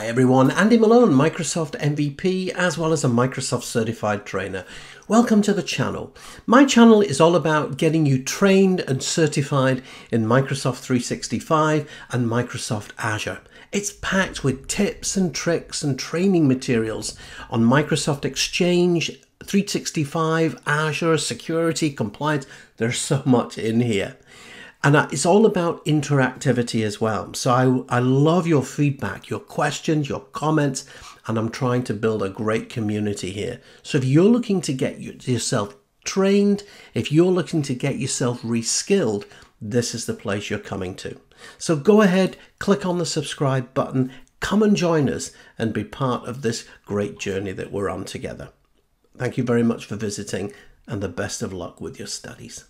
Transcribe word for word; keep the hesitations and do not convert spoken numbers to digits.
Hi everyone, Andy Malone, Microsoft M V P, as well as a Microsoft Certified Trainer. Welcome to the channel. My channel is all about getting you trained and certified in Microsoft three sixty-five and Microsoft Azure. It's packed with tips and tricks and training materials on Microsoft Exchange, three sixty-five, Azure, security, compliance. There's so much in here. And it's all about interactivity as well. So I, I love your feedback, your questions, your comments, and I'm trying to build a great community here. So if you're looking to get yourself trained, if you're looking to get yourself reskilled, this is the place you're coming to. So go ahead, click on the subscribe button, come and join us and be part of this great journey that we're on together. Thank you very much for visiting and the best of luck with your studies.